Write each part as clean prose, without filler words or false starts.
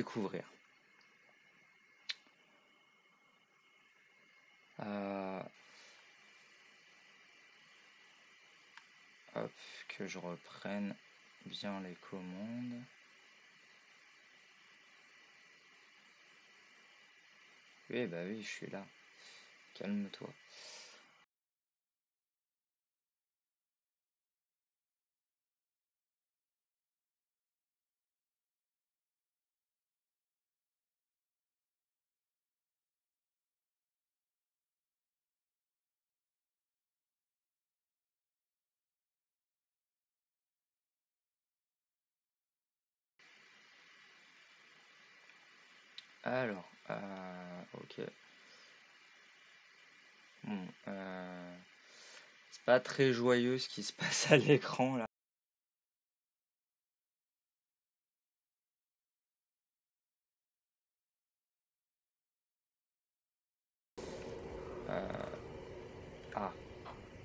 découvrir. Hop, que je reprenne bien les commandes. Oui, bah oui, je suis là. Calme-toi. Alors, ok. Bon, c'est pas très joyeux ce qui se passe à l'écran là. Ah,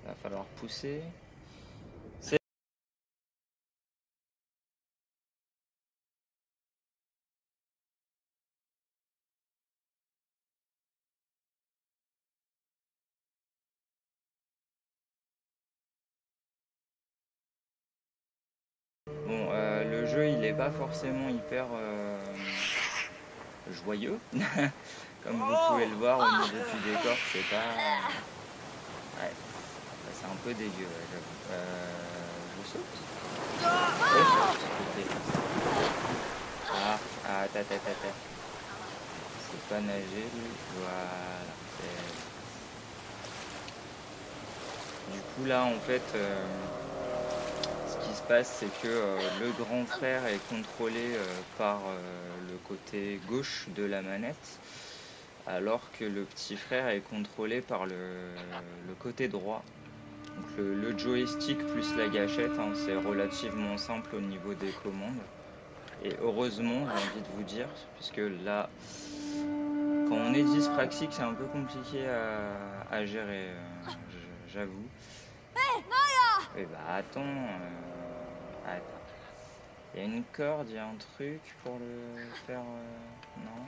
va falloir pousser. Pas forcément hyper joyeux comme vous pouvez le voir au niveau du décor, c'est pas ouais, c'est un peu dégueu, ouais, je saute, ah, c'est pas nager lui, voilà, du coup là en fait ce qui se passe, c'est que le grand frère est contrôlé par le côté gauche de la manette, alors que le petit frère est contrôlé par le côté droit. Donc le joystick plus la gâchette, hein, c'est relativement simple au niveau des commandes. Et heureusement, j'ai envie de vous dire, puisque là, quand on est dyspraxique, c'est un peu compliqué à gérer, j'avoue. Et bah attends, il y a une corde, il y a un truc pour le faire, non?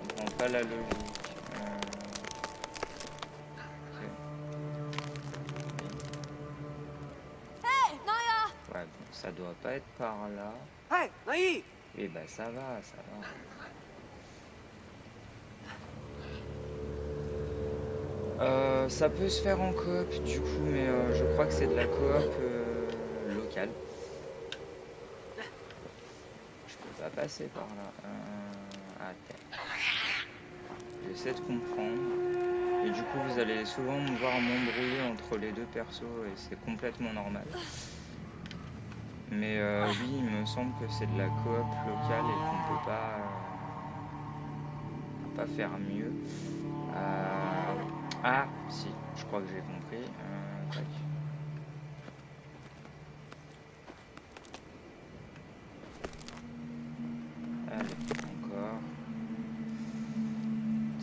On comprend pas la logique. Okay. Ouais, bon, ça doit pas être par là. Et bah ça va, ça va. Ça peut se faire en coop du coup, mais je crois que c'est de la coop locale. Je peux pas passer par là. Attends. J'essaie de comprendre. Et du coup, vous allez souvent me voir m'embrouiller entre les deux persos et c'est complètement normal. Mais oui, il me semble que c'est de la coop locale et qu'on peut pas faire mieux. Ah, si, je crois que j'ai compris. Tac. Allez, encore.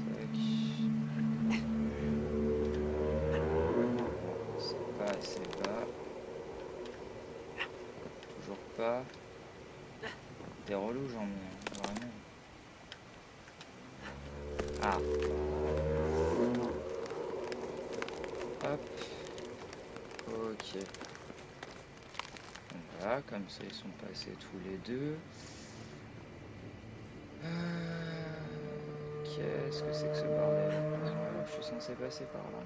Tac. C'est pas assez bas. Toujours pas. T'es relou, Jean-Mi, vraiment. Ah. Ok. Voilà, comme ça ils sont passés tous les deux. Qu'est-ce que c'est que ce bordel? Je suis censé passer par là.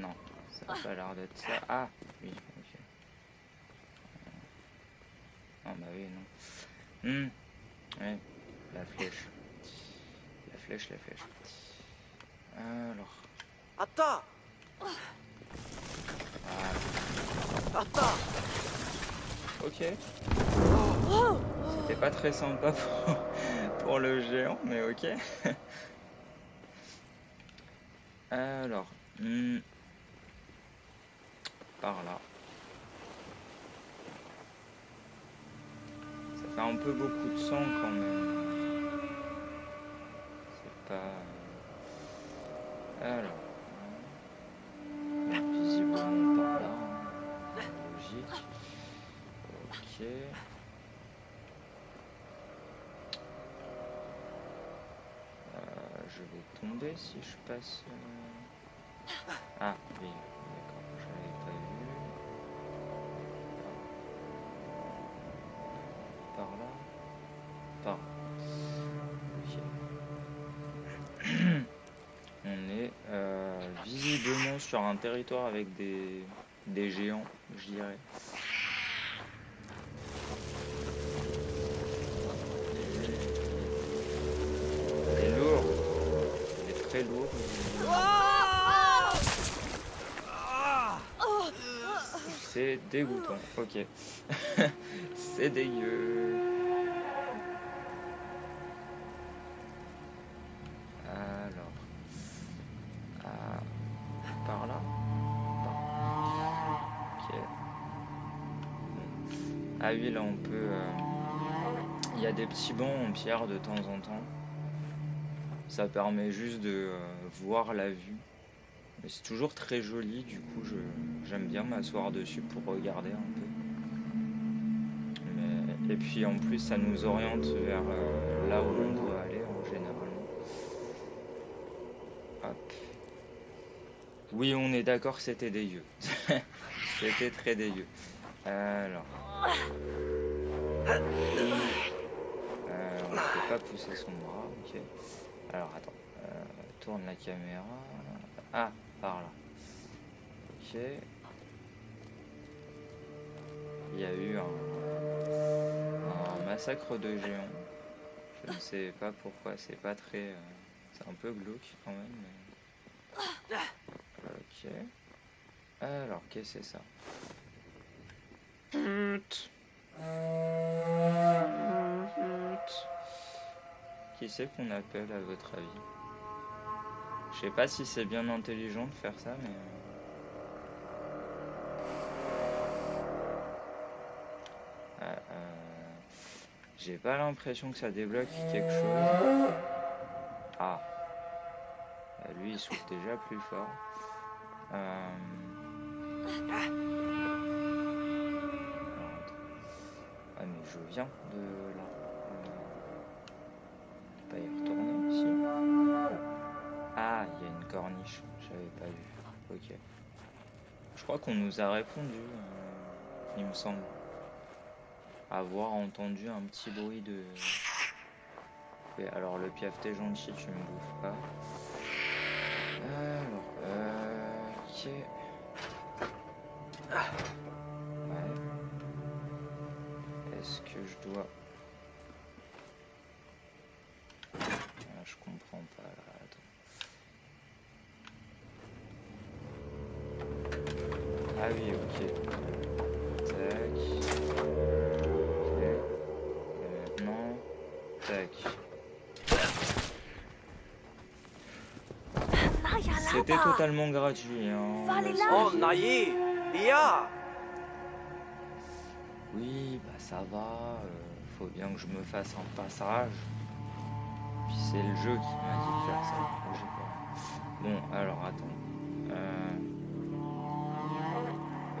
Non, ça n'a pas l'air d'être ça. Ah, oui, ok. Ah bah oui, non. Oui, la flèche. La flèche. Alors. Attends. Attends. Ok. C'était pas très sympa pour le géant, mais ok. Alors, par là. Ça fait un peu beaucoup de sang quand même. C'est pas. Alors. je vais tomber si je passe... Ah, oui, d'accord, je l'avais pas vu. Par là. Par là. Okay. On est visiblement sur un territoire avec des géants, je dirais. Lourd. C'est dégoûtant. Ok. C'est dégueu. Alors. Par là. Ok. Ah oui, là on peut... Il y a des petits bancs en pierre de temps en temps. Ça permet juste de voir la vue. Mais c'est toujours très joli, du coup j'aime bien m'asseoir dessus pour regarder un peu. Mais, et puis en plus ça nous oriente vers là où on doit aller en général. Hop. Oui, on est d'accord, c'était dégueu. C'était très dégueu. Alors... on ne peut pas pousser son bras, ok. Alors attends, tourne la caméra. Ah, par là. Ok. Il y a eu un massacre de géants. Je ne sais pas pourquoi, c'est pas très... c'est un peu glauque quand même. Mais... Ok. Alors, qu'est-ce que c'est ça? Qui c'est qu'on appelle à votre avis? Je sais pas si c'est bien intelligent de faire ça, mais... J'ai pas l'impression que ça débloque quelque chose. Ah. Lui, il souffle déjà plus fort. Ah mais je viens de là. Y retourner ici. Ah, il y a une corniche, j'avais pas vu. Ok. Je crois qu'on nous a répondu, il me semble. Avoir entendu un petit bruit de... Et alors le piaf, t'es gentil, tu me bouffes pas. Alors, ok. Ouais. Est-ce que je dois... Je comprends pas là, attends. Ah oui, ok. Tac. Ok. Et maintenant. Tac. C'était totalement gratuit, hein. Oh, Naïe! Ia! Oui, bah ça va. Faut bien que je me fasse un passage. C'est le jeu qui m'a dit de faire ça. Bon, alors attends.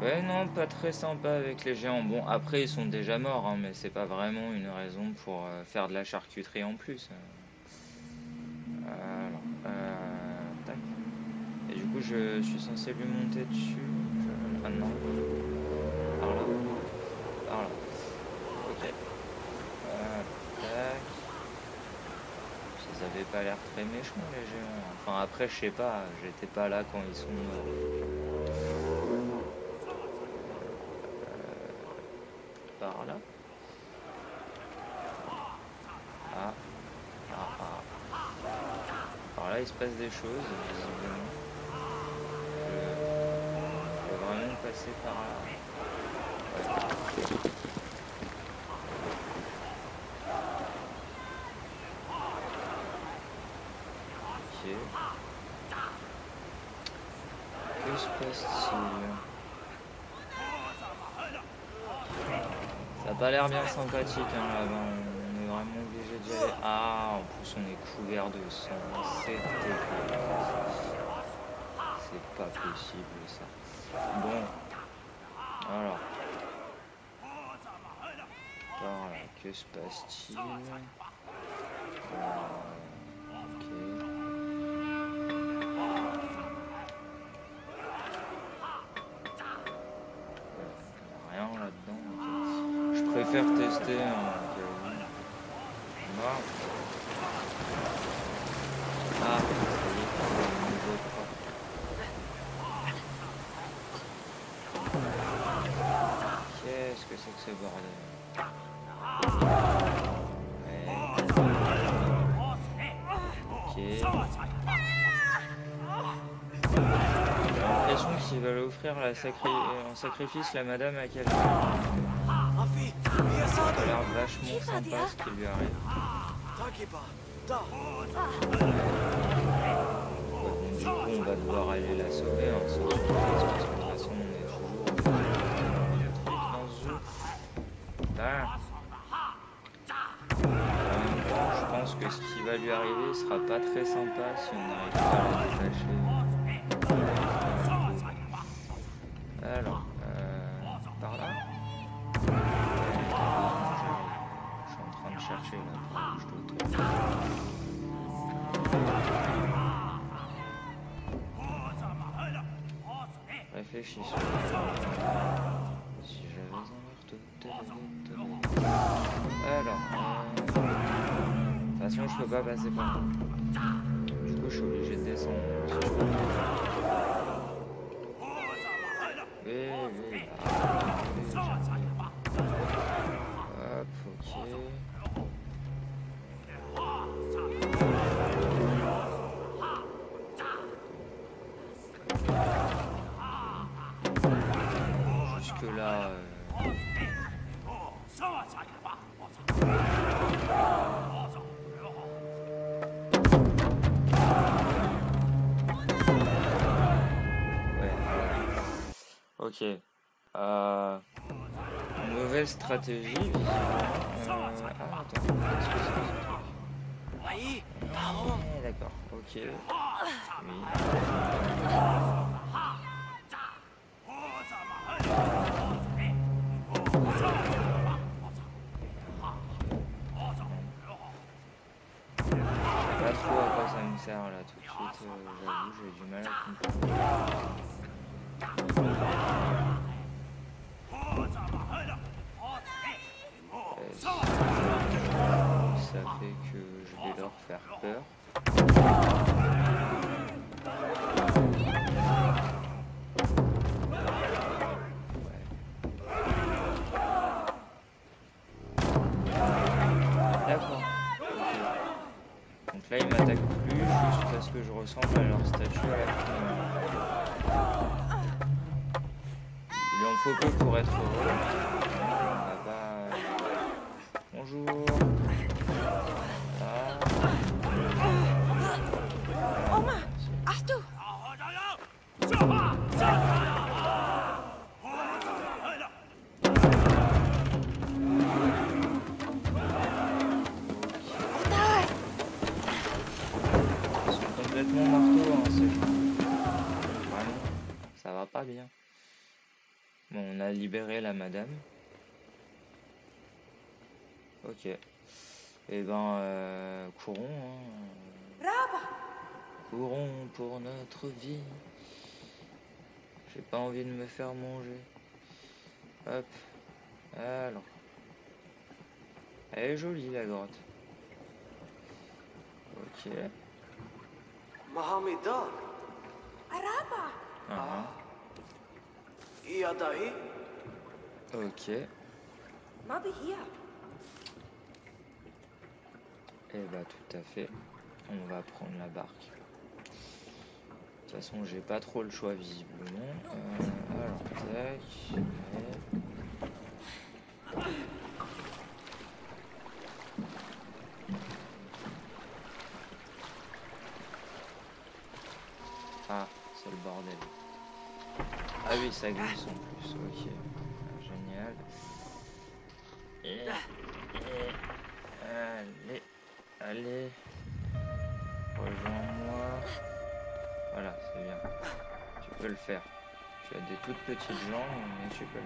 Ouais, non, pas très sympa avec les géants. Bon, après, ils sont déjà morts, hein, mais c'est pas vraiment une raison pour faire de la charcuterie en plus. Alors, tac. Et du coup, je suis censé lui monter dessus. Ah non. Par là. Par là. Ok. Tac. Ils avaient pas l'air très méchants les géants. Enfin après je sais pas, j'étais pas là quand ils sont morts. Par là. Ah. Ah ah. Par là il se passe des choses, visiblement. Je vais vraiment passer par là. Ouais. Que se passe-t-il? Ça n'a pas l'air bien sympathique hein, là -bas. On est vraiment obligé d'y aller. Ah, en plus on est couvert de sang. C'est dégueu. C'est pas possible ça. Bon. Alors. Par là, que se passe-t-il? Ok. faire tester un mort. Ah, qu'est-ce que c'est que ce bordel? Ouais. Ok. J'ai l'impression qu'ils veulent offrir la en sacrifice la madame à quelqu'un. Ça a l'air vachement sympa ce qui lui arrive. Du coup, on va devoir aller la sauver, hein, sauf que parce que de toute façon on est toujours dans ce jeu. Je pense que ce qui va lui arriver sera pas très sympa si on n'arrive pas à la détacher. Alors, par là. Je suis en train de chercher là pour que je te retrouve. Réfléchissons. Si j'avais un marteau de... Alors... De toute façon, je peux pas passer par là. Du coup, je suis obligé de descendre. Oui. Jusque-là... Ok. Mauvaise stratégie. Attends, qu'est-ce que c'est que ce truc? D'accord, ok. Pas trop à quoi ça me sert là tout de suite, j'avoue, j'ai du mal à comprendre. Ça fait que je vais leur faire peur. D'accord. Donc là ils m'attaquent plus juste parce que je ressemble à leur statue à la fin. Il en faut peu pour être heureux. Bonjour. Ils sont complètement marteaux, hein, ces gens. Vraiment, ça va pas bien. Bon, on a libéré la madame. Ok. Eh ben, courons. Hein. Courons pour notre vie. J'ai pas envie de me faire manger. Hop. Alors. Elle est jolie la grotte. Ok. Mohameda. Ah. Ok. Et bah tout à fait, on va prendre la barque. De toute façon j'ai pas trop le choix visiblement. Alors tac. Ah, c'est le bordel. Ah oui, ça glisse en plus, ok. Génial. Allez. Allez, rejoins-moi. Voilà, c'est bien. Tu peux le faire. Tu as des toutes petites jambes, mais tu peux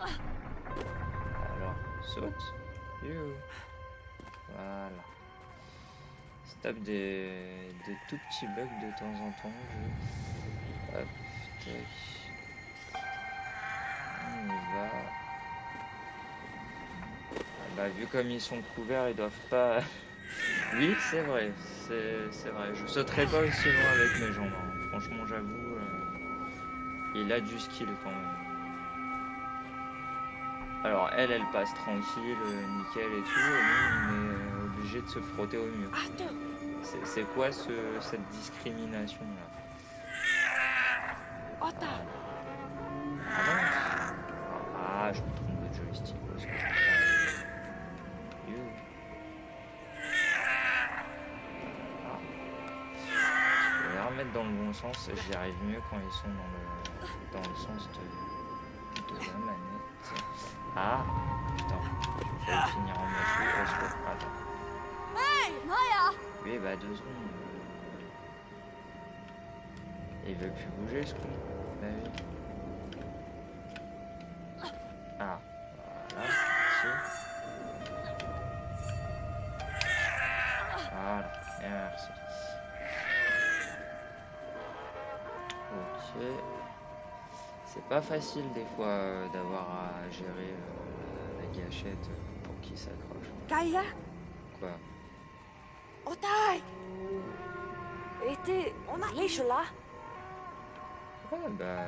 le faire. Alors, saute. Voilà. Ça tape des tout petits bugs de temps en temps. Hop, tac. Bah, vu comme ils sont couverts, ils doivent pas... Oui, c'est vrai, c'est vrai. Je sauterai pas aussi loin avec mes jambes. Hein. Franchement, j'avoue, il a du skill quand même. Alors, elle passe tranquille, nickel et tout. Et lui, il est obligé de se frotter au mur. C'est quoi cette discrimination-là? Ah, je me trompe de joystick. Dans le bon sens, j'y arrive mieux quand ils sont dans le sens de la manette. Ah putain, je vais finir en machine. Attends. Oui, bah 2 secondes. Il veut plus bouger ce coup. Bah oui. Ah, voilà. Voilà, merci. C'est pas facile des fois d'avoir à gérer la gâchette pour qu'il s'accroche. Kaya ? Quoi ? Otai ! On allait chez là ? Ouais, bah...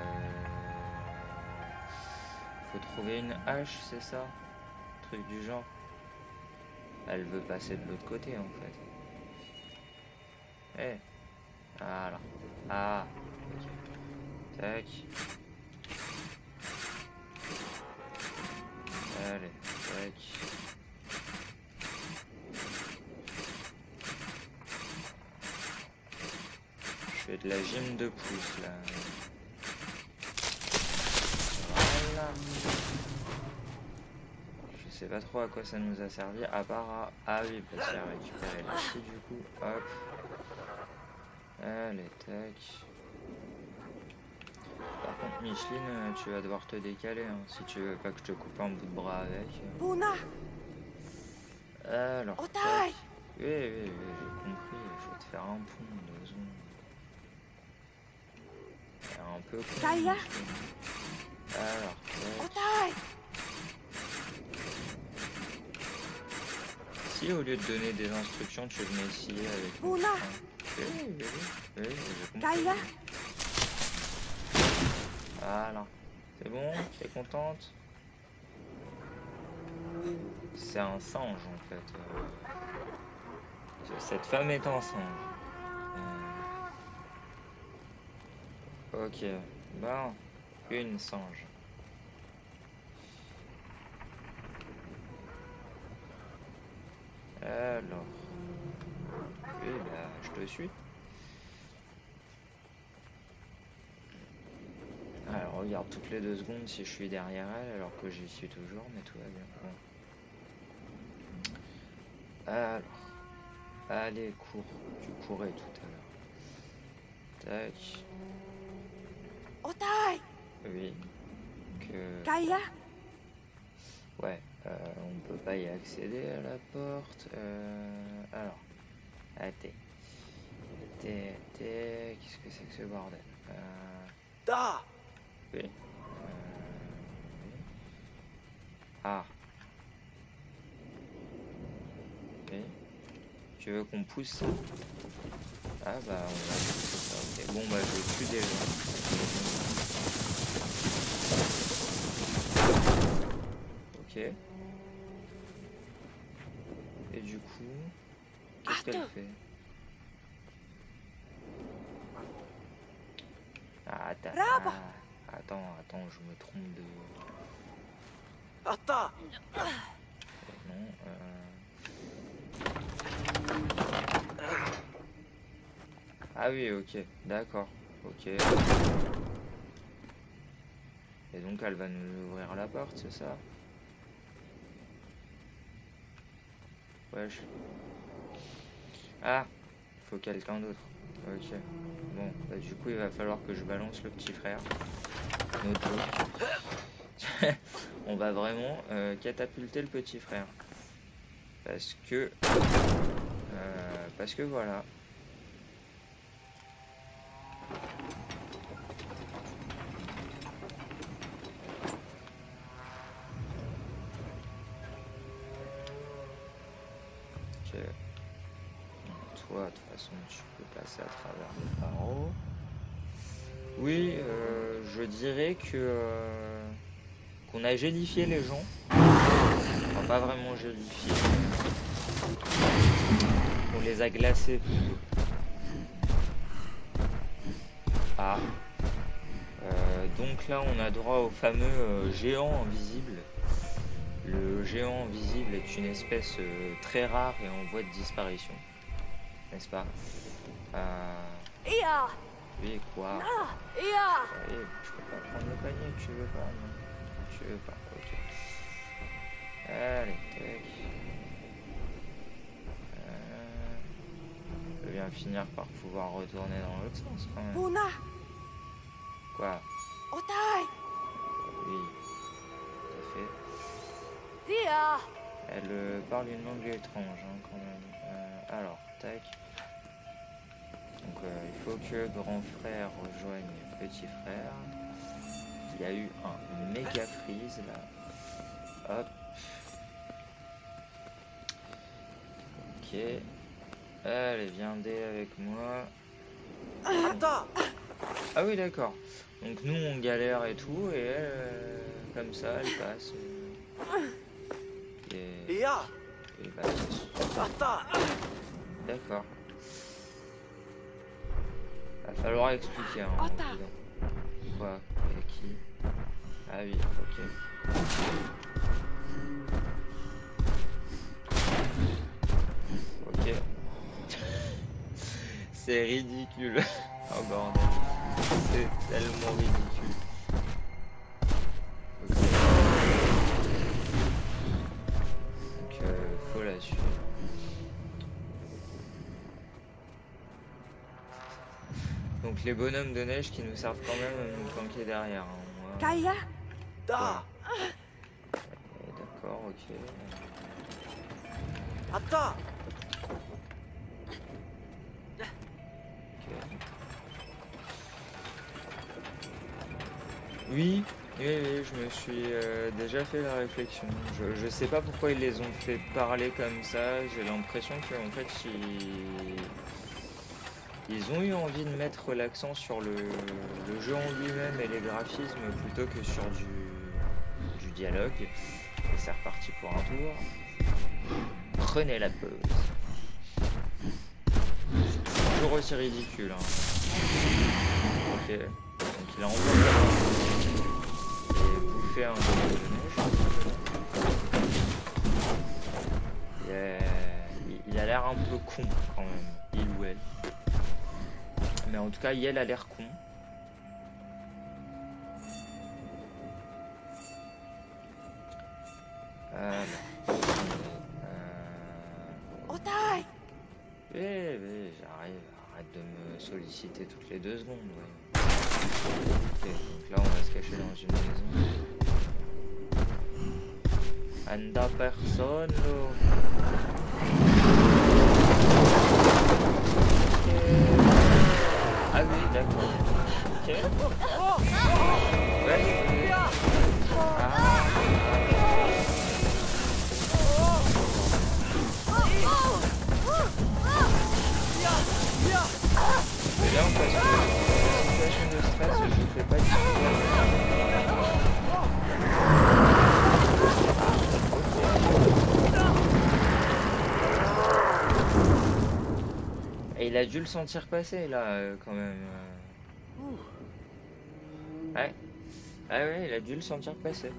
Faut trouver une hache, c'est ça ? Truc du genre. Elle veut passer de l'autre côté en fait. Eh ! Voilà. Ah, ok. Tac. Allez, tac. Je fais de la gym de pouce là. Voilà. Je sais pas trop à quoi ça nous a servi à part à... Ah oui, parce qu'il a récupéré la chute du coup. Hop. Allez, tac. Par contre, Micheline, tu vas devoir te décaler hein, si tu veux pas que je te coupe un bout de bras avec. Alors. Tac. Oui, j'ai compris. Je vais te faire un pont, 2 secondes. Un peu. Comme alors. Tac. Si au lieu de donner des instructions, tu venais essayer avec. Oui, Kaya. Voilà. C'est bon? T'es contente? C'est un singe en fait. Cette femme est un singe. Ok. Bon. Une singe. Alors. Oui, bah, je te suis. Alors regarde toutes les 2 secondes si je suis derrière elle alors que j'y suis toujours, mais tout va bien. Alors, allez cours, tu courais tout à l'heure. Tac. Otai. Oui. Que. Kaya. Ouais, on peut pas y accéder à la porte. Alors, qu'est-ce que c'est que ce bordel? Da. Oui. Ah. Oui. Tu veux qu'on pousse ça? Ah bah on va pousser ça, ok. Bon bah je tue des gens. Ok. Et du coup, qu'est-ce qu'elle fait? Ah t'as... Attends, je me trompe de... Attends. Non, Ah oui, ok, d'accord, ok. Et donc elle va nous ouvrir la porte, c'est ça? Wesh. Ah, faut quelqu'un d'autre. Ok, bon, bah du coup il va falloir que je balance le petit frère. On va vraiment catapulter le petit frère parce que voilà. que toi, de toute façon, tu peux passer à travers les barreaux. Oui, je dirais que qu'on a gélifié les gens. Enfin, pas vraiment gélifié. On les a glacés. Ah. Donc là, on a droit au fameux géant invisible. Le géant invisible est une espèce très rare et en voie de disparition. N'est-ce pas? Et quoi? Je peux pas prendre le panier, tu veux pas? Non. Tu veux pas, ok. Allez, tac. Je viens finir par pouvoir retourner dans l'autre sens quand même. Quoi? Oui, tout à fait. Elle parle une langue étrange, hein, quand même. Alors, tac. Donc, il faut que grand frère rejoigne petit frère. Il y a eu un méga freeze là. Hop. Ok. Allez, viens dé avec moi. Attends. Ah oui, d'accord. Donc nous on galère et tout, et elle, comme ça, elle passe. Et passe. D'accord. Va falloir expliquer. Hein, quoi? Et qui? Ah oui, ok. Ok. C'est ridicule. Oh bordel. C'est tellement ridicule. Okay. Donc faut la suivre. Donc les bonhommes de neige qui nous servent quand même à nous planquer derrière. Hein. Kaya. D'accord, ok. Attends. Oui, oui, je me suis déjà fait la réflexion. Je sais pas pourquoi ils les ont fait parler comme ça. J'ai l'impression qu'en fait, ils ont eu envie de mettre l'accent sur le jeu en lui-même et les graphismes plutôt que sur du dialogue. Et c'est reparti pour un tour. Prenez la pause. C'est toujours aussi ridicule. Hein. Ok. Donc il a envoyé. Un peu de neige. Il a l'air un peu con quand même, il ou elle. Mais en tout cas, elle a l'air con. J'arrive, arrête de me solliciter toutes les 2 secondes. Ouais. Ok, donc là on va se cacher dans une maison. Anda personne. Ah oui, d'accord. Ok. Ouais. C'est bien parce que la situation de stress, je ne fais pas du tout. Et il a dû le sentir passer là quand même. Ouais. Ah ouais, il a dû le sentir passer.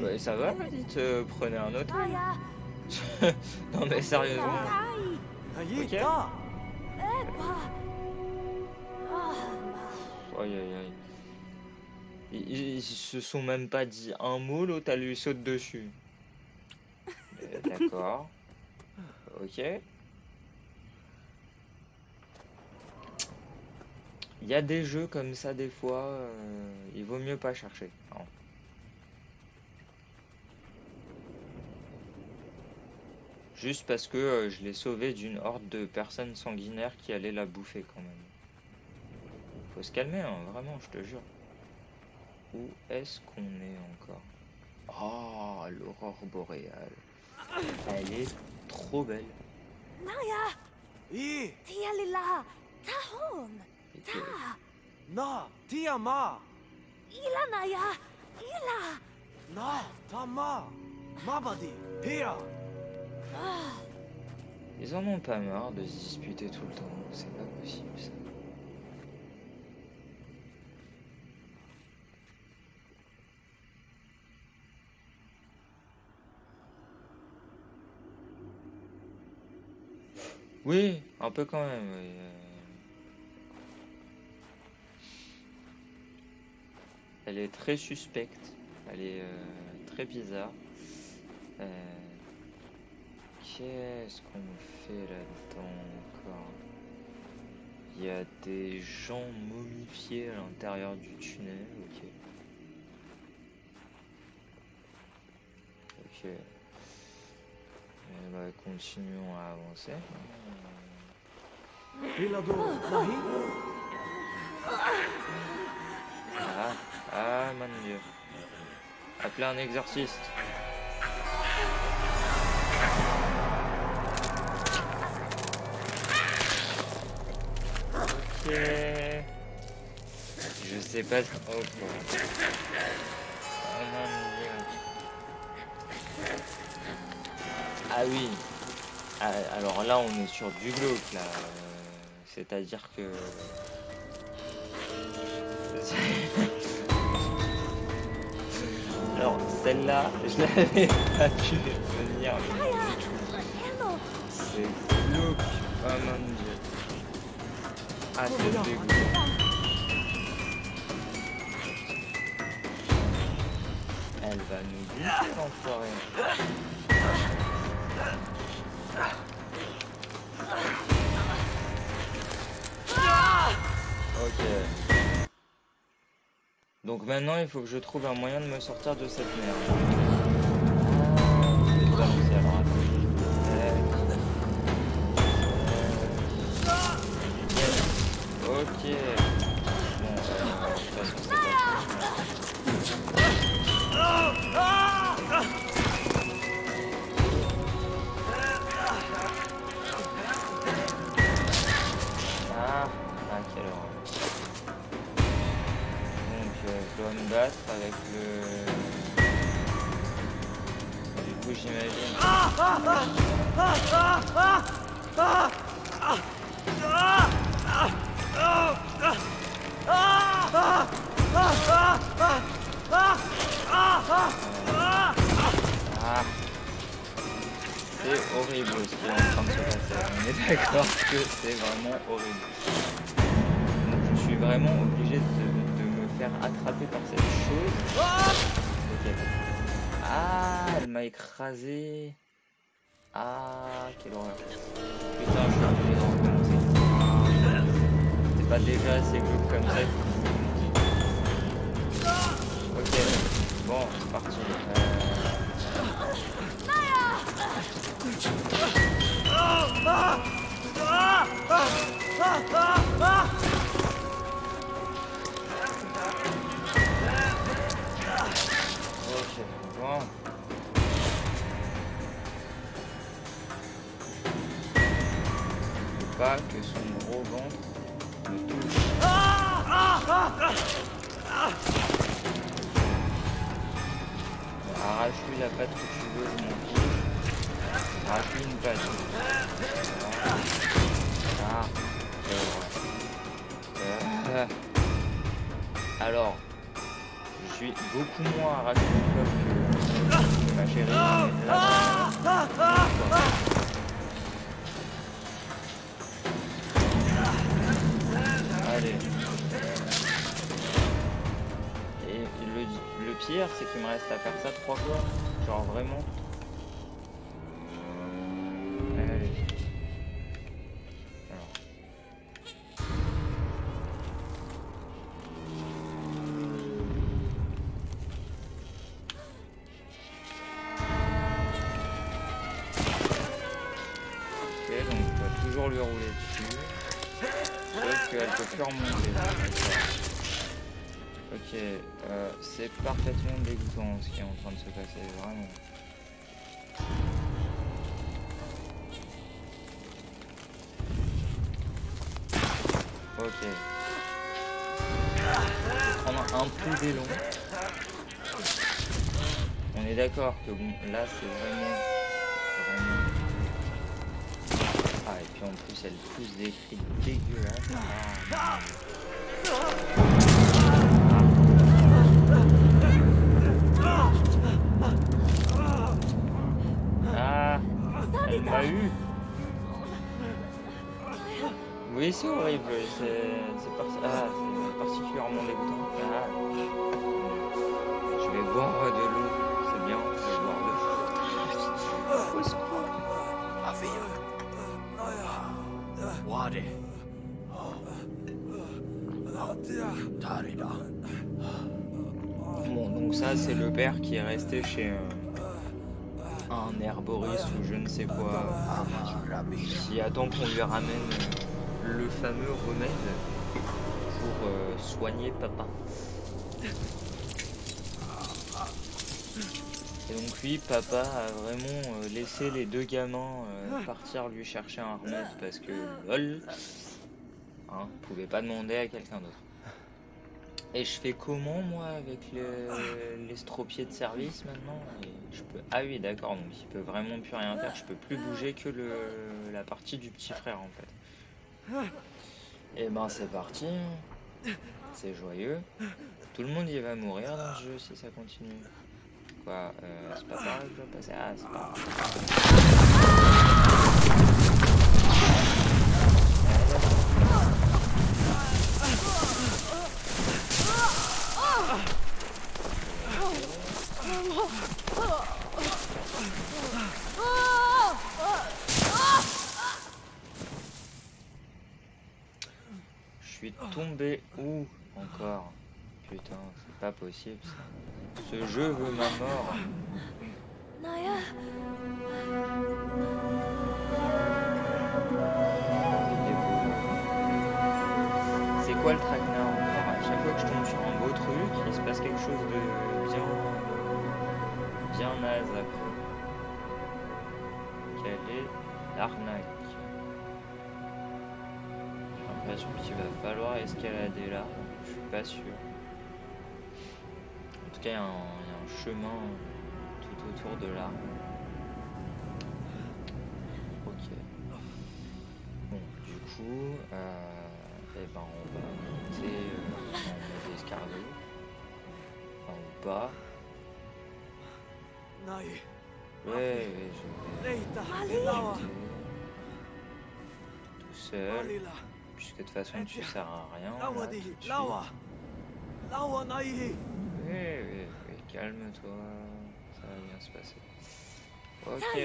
Ouais, ça va, dites, prenez un autre. Non mais sérieusement. Okay. Aïe aïe aïe. Ils se sont même pas dit un mot, l'autre elle lui saute dessus. D'accord. Ok. Il y a des jeux comme ça des fois, il vaut mieux pas chercher. Non. Juste parce que je l'ai sauvé d'une horde de personnes sanguinaires qui allaient la bouffer quand même. Faut se calmer, hein, vraiment, je te jure. Où est-ce qu'on est encore? Oh, l'aurore boréale. Elle est trop belle. Naya. I. Tia lila. Tahom. Ta. Na. Tia ma. Ila Naya. Ila. Na. Ta ma. Mabadi. Pia. Ils en ont pas marre de se disputer tout le temps. C'est pas possible ça. Oui, un peu quand même. Oui. Elle est très suspecte, elle est très bizarre. Qu'est-ce qu'on fait là-dedans encore? Il y a des gens momifiés à l'intérieur du tunnel, ok. Ok. Bah, continuons à avancer. Ah, ah, mon dieu. Appelez un exorciste. Ok. Je sais pas. Oh, mon dieu. Ah oui, alors là on est sur du glauque là, c'est à dire que... Alors celle-là, je l'avais pas pu venir, mais du tout. C'est glauque, oh mon dieu. Ah c'est dégoûtant. Elle va nous bouffer l'enfoirée. Ok. Donc maintenant il faut que je trouve un moyen de me sortir de cette merde. Ok. Je dois me battre avec le... Du coup j'imagine... C'est horrible ce qui est en train de se passer. On est d'accord que c'est vraiment horrible. Donc je suis vraiment obligé de me faire attraper par cette chose. Okay. Ah, elle m'a écrasé. Ah, quelle horreur. Putain, je suis obligé de recommencer. C'est pas déjà assez glauque comme ça. Ok, bon, c'est parti. Ok, bon. Faut pas que son gros ventre me touche. Arrache-lui la patte que tu veux, je m'en fiche. Arrache-lui une patte. Alors, je suis beaucoup moins arraché que ma chérie. Allez. Et le pire, c'est qu'il me reste à faire ça 3 fois. Genre vraiment. Allez. Lui rouler dessus, sauf qu'elle peut plus remonter. Ok, c'est parfaitement dégoûtant ce qui est en train de se passer, vraiment. Ok. On va prendre un peu d'élan. On est d'accord que bon, là c'est vraiment... Ah, et puis en plus elle pousse des cris dégueulasses. Ah. Ah, elle m'a eu. Oui, c'est horrible, c'est particulièrement dégoûtant. Ah. Je vais boire de l'eau, c'est bien, je vais boire de l'eau. Au secours. Bon, donc ça, c'est le père qui est resté chez... un herboriste ou je ne sais quoi qui attend qu'on lui ramène le fameux remède pour soigner papa. Et donc lui, papa a vraiment laissé les deux gamins partir lui chercher un remède parce que lol, hein, pouvait pas demander à quelqu'un d'autre. Et je fais comment moi avec l'estropié de service maintenant? Et je peux... Ah oui d'accord, donc il peut vraiment plus rien faire, je peux plus bouger que la partie du petit frère en fait. Et ben c'est parti, c'est joyeux, tout le monde y va mourir dans le jeu si ça continue. Quoi, c'est pas grave, je dois passer... Ah c'est pas grave. Je suis tombé où encore? Putain, c'est pas possible ça. Ce jeu veut ma mort. C'est quoi le traquenard encore? À chaque fois que je tombe sur un beau truc, il se passe quelque chose de bien... Bien naze après. Quelle est l'arnaque? J'ai l'impression qu'il va falloir escalader là. Je suis pas sûr. En tout cas, il y a un chemin tout autour de l'arbre. Ok. Bon, du coup, eh ben on va monter en escargot. Enfin, ou pas. Ouais, je vais tout seul, puisque de toute façon tu sers à rien. Là, oui, calme-toi, ça va bien se passer. Ok.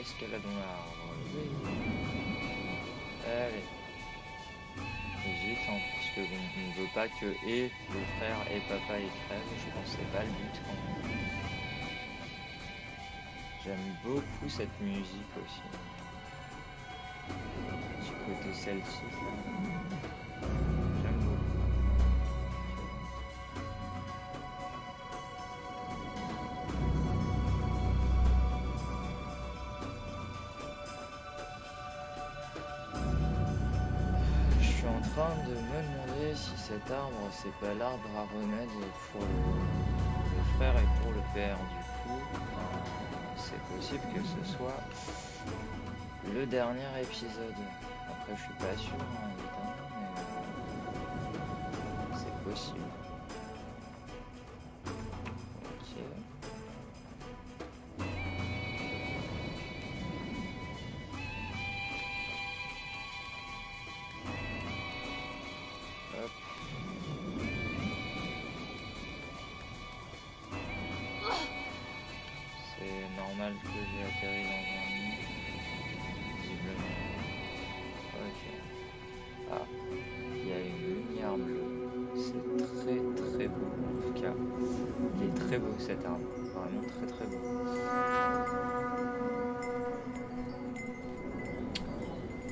Est-ce qu'elle a dans l'arbre? Allez. Vite, hein, parce que bon, on ne veut pas que et le frère et papa y crèvent, je pense que c'est pas le but. Hein. J'aime beaucoup cette musique aussi. Un petit côté celle-ci. J'aime beaucoup. Je suis en train de me demander si cet arbre c'est pas l'arbre à remède pour le frère et pour le père. Du coup c'est possible que ce soit le dernier épisode, après je suis pas sûr hein, mais c'est possible.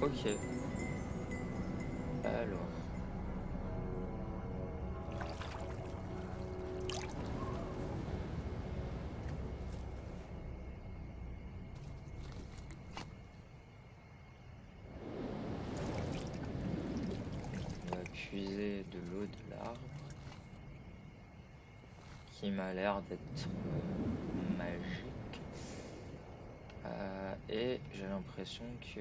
Ok. Alors. puiser de l'eau de l'arbre qui m'a l'air d'être magique, et j'ai l'impression que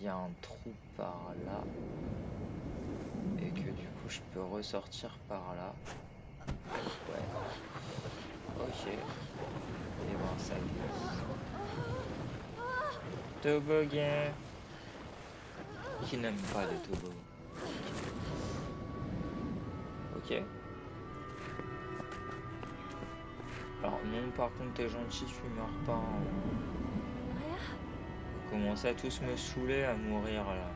il y a un trou par là et que du coup je peux ressortir par là. Ouais, ok, et ben ça glisse. Toboggan. Qui n'aime pas les toboggans? Ok. Alors non, par contre t'es gentil, tu meurs pas. Vous commencez à tous me saouler à mourir là.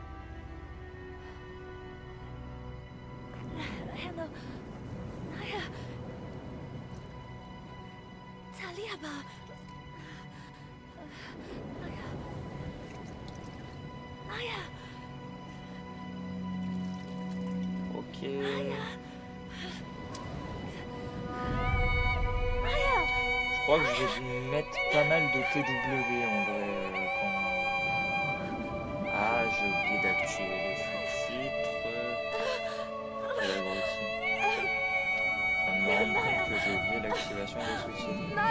Je crois que je vais mettre pas mal de TW en vrai quand... Ah, j'ai oublié d'activer les sous-titres. Ça me rend compte que j'ai oublié l'activation des sous-titres.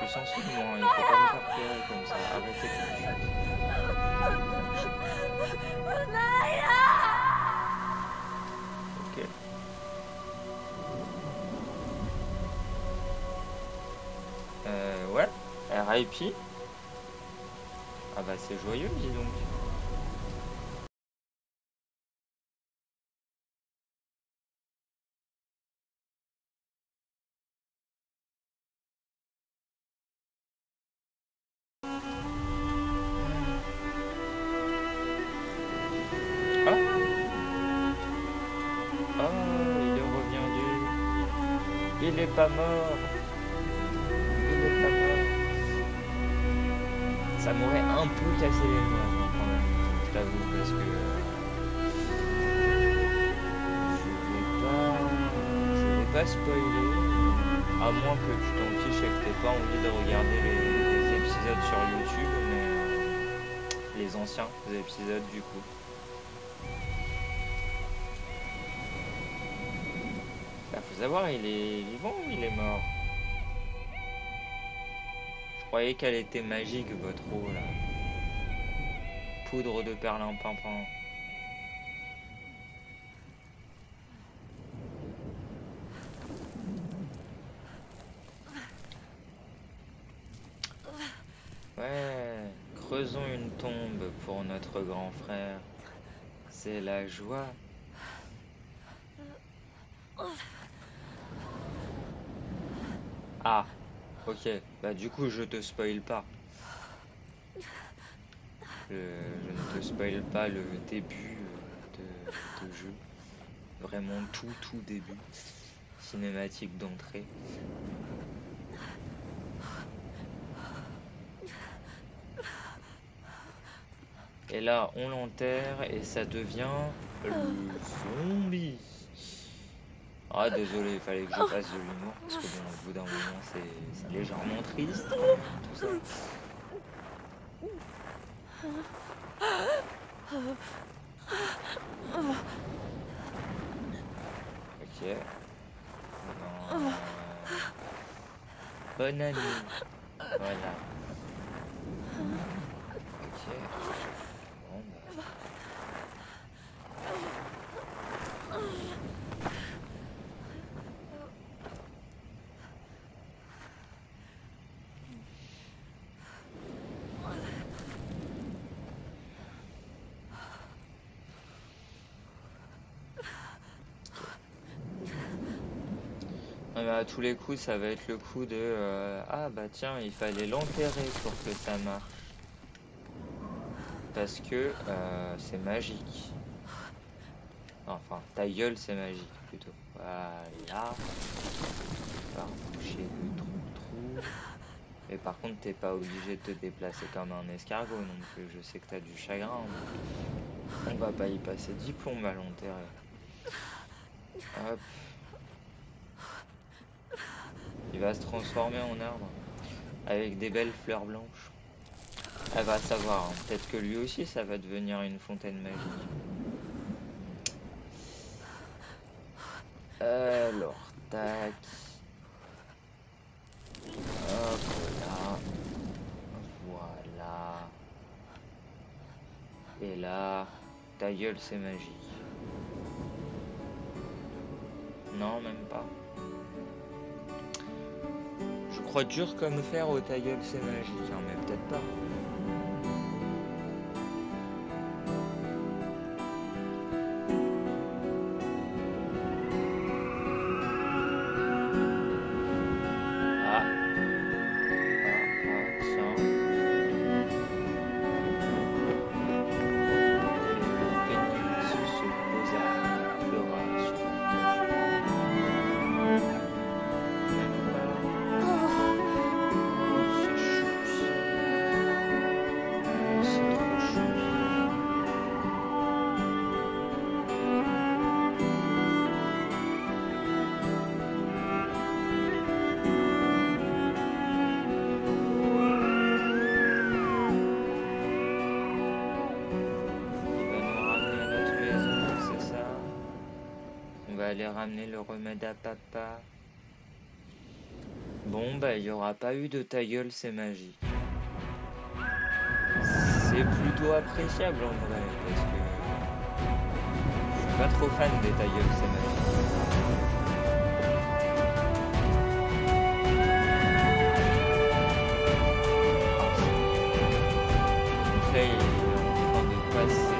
Je suis sensible, hein, il faut pas me faire pleurer comme ça. Arrêtez tout de suite. Ok. Ouais. RIP. Ah bah c'est joyeux, dis donc. Il est pas mort. Il est pas mort. Ça m'aurait un peu cassé les nerfs quand même, je t'avoue, parce que je vais pas spoiler, à moins que tu t'en fiches et que t'aies pas envie de regarder les épisodes sur YouTube, mais les anciens épisodes du coup. Faut savoir, il est vivant ou il est mort? Je croyais qu'elle était magique, votre eau là. Poudre de perlimpinpin. Ouais, creusons une tombe pour notre grand frère. C'est la joie. Ah, ok, bah du coup je te spoil pas. Je ne te spoil pas le début de jeu. Vraiment tout début. Cinématique d'entrée. Et là on l'enterre et ça devient le zombie. Ah désolé, il fallait que je fasse de l'humour, parce que bon, au bout d'un moment c'est légèrement triste, tout ça. Ok. Non. Bonne année. Voilà. Ok. Bon, bah. À tous les coups ça va être le coup de ah bah tiens, il fallait l'enterrer pour que ça marche parce que c'est magique, enfin ta gueule c'est magique plutôt. Voilà, on va reboucher le trou et par contre t'es pas obligé de te déplacer comme un escargot non plus, je sais que t'as du chagrin mais on va pas y passer 10 plombes à l'enterrer. Hop. Il va se transformer en arbre avec des belles fleurs blanches. Ah bah ça va, hein. Peut-être que lui aussi ça va devenir une fontaine magique. Alors, tac. Hop là. Voilà. Et là, ta gueule c'est magique. Non, même pas. Je crois dur comme fer au ta gueule c'est magique, hein, mais peut-être pas. Aller ramener le remède à papa. Bon bah il n'y aura pas eu de ta gueule c'est magique. C'est plutôt appréciable en vrai parce que je suis pas trop fan des ta gueule c'est magique. Après il est en train de passer.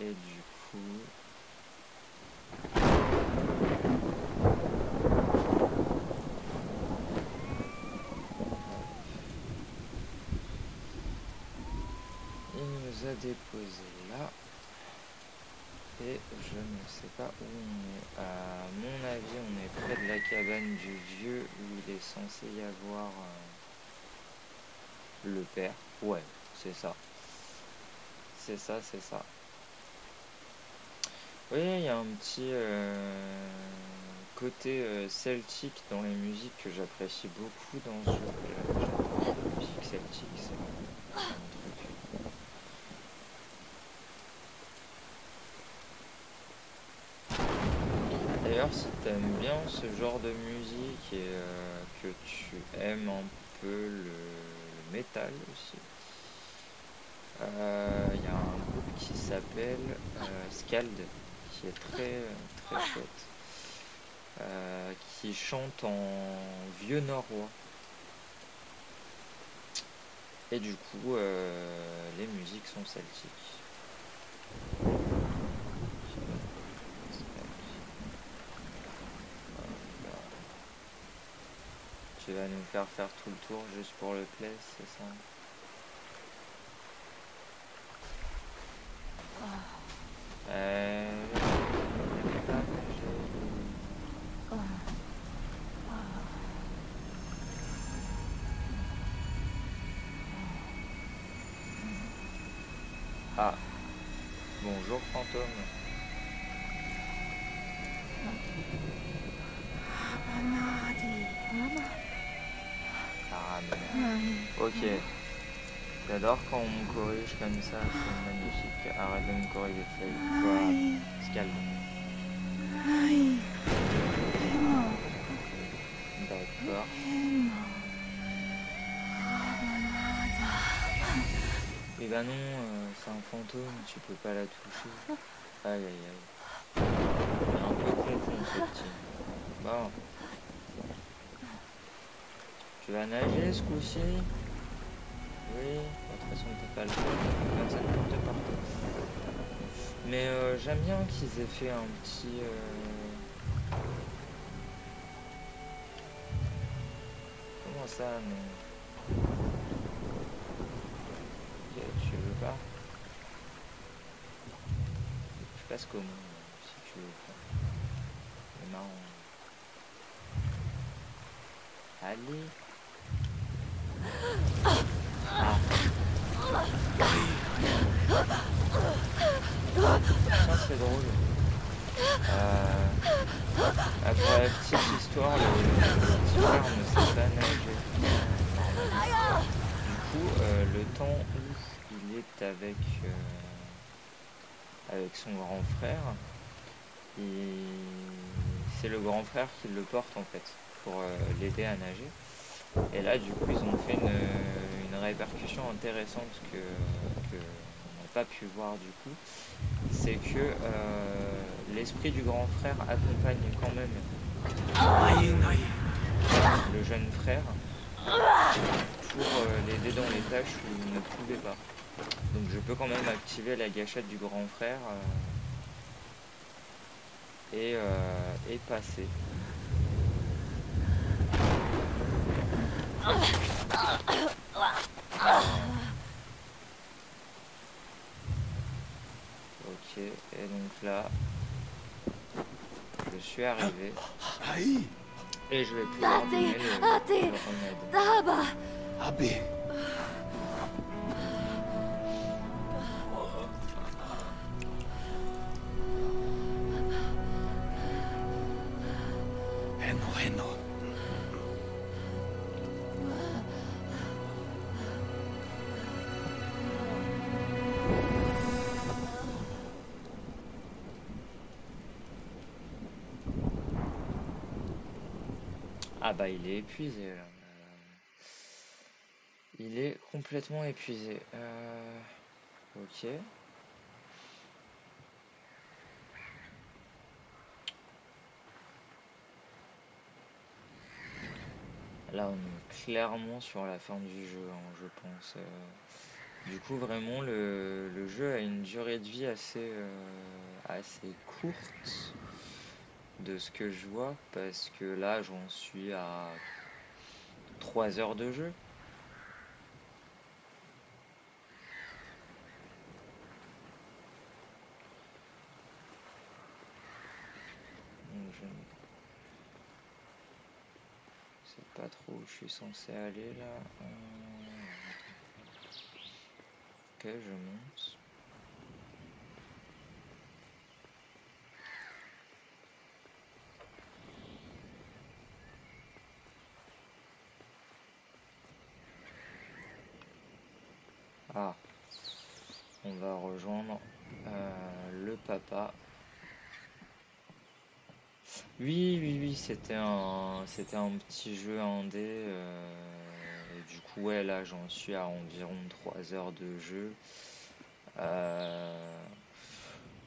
Et du coup... Il nous a déposé là. Et je ne sais pas où on est. À mon avis, on est près de la cabane du vieux où il est censé y avoir le père. Ouais, c'est ça. C'est ça, c'est ça. Oui, il y a un petit côté celtique dans les musiques que j'apprécie beaucoup dans ce jeu. J'adore la musique celtique, c'est un truc. D'ailleurs, si t'aimes bien ce genre de musique et que tu aimes un peu le métal aussi, il y a un groupe qui s'appelle Skald, qui est très chouette, qui chante en vieux norrois. Et du coup, les musiques sont celtiques. Tu vas nous faire tout le tour juste pour le play, c'est ça? Ah, bonjour fantôme. Ah, mais... Ok. J'adore quand on me corrige comme ça, c'est magnifique. Arrête de me corriger, c'est calme. D'accord. Eh ben non, c'est un fantôme, tu peux pas la toucher. Aïe aïe aïe. Il est un peu con ce petit. Bon. Tu vas nager ce coup-ci? Oui, de toute façon on peut pas le faire, comme ça de partout. Mais j'aime bien qu'ils aient fait un petit... Comment ça mais... Ok, tu veux pas? Je passe comment si tu veux pas. Mais marrant. Allez. Ça c'est drôle. Après la petite histoire, le petit frère ne sait pas nager. Du coup, le temps où il est avec avec son grand frère, c'est le grand frère qui le porte en fait pour l'aider à nager. Et là du coup ils ont fait une répercussion intéressante que on n'a pas pu voir du coup, c'est que l'esprit du grand frère accompagne quand même le jeune frère pour l'aider dans les tâches où il ne pouvait pas. Donc je peux quand même activer la gâchette du grand frère et passer. Ok, et donc là, je suis arrivé et je vais pouvoir donner le remède. Ah bah il est épuisé là. Il est complètement épuisé. Ok. Là on est clairement sur la fin du jeu, hein, je pense. Du coup vraiment le jeu a une durée de vie assez, assez courte. De ce que je vois, parce que là j'en suis à 3 heures de jeu. Donc je ne sais pas trop où je suis censé aller là. Ok, je monte. Ah, on va rejoindre le papa. Oui, c'était un petit jeu indé. Et du coup, ouais, là, j'en suis à environ 3 heures de jeu.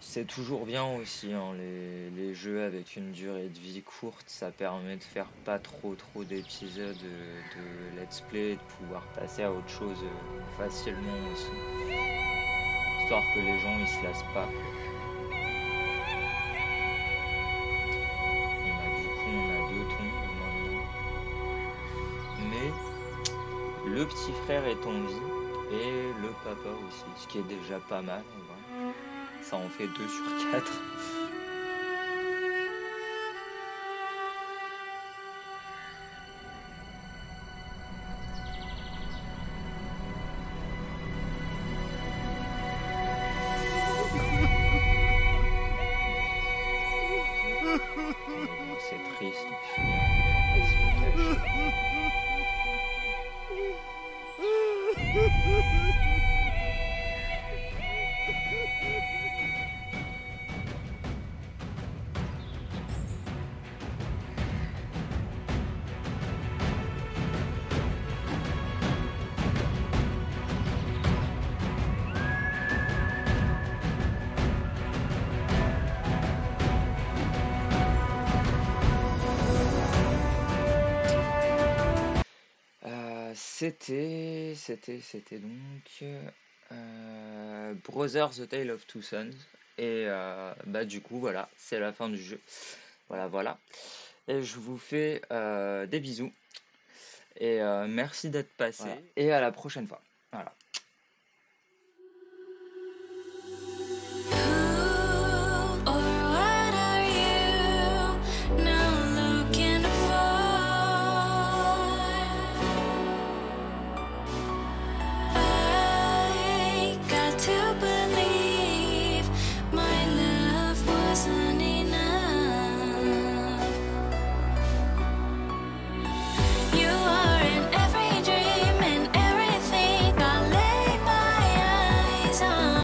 C'est toujours bien aussi, hein, les jeux avec une durée de vie courte, ça permet de faire pas trop d'épisodes de let's play et de pouvoir passer à autre chose facilement aussi. Histoire que les gens ils se lassent pas. On a 2 tombes maintenant. Mais le petit frère est en vie et le papa aussi, ce qui est déjà pas mal. Ça en fait 2/4. C'est triste. C'était donc Brothers: A Tale of Two Sons. Et bah du coup voilà, c'est la fin du jeu. Voilà. Et je vous fais des bisous. Et merci d'être passé. Voilà. Et à la prochaine fois. Voilà.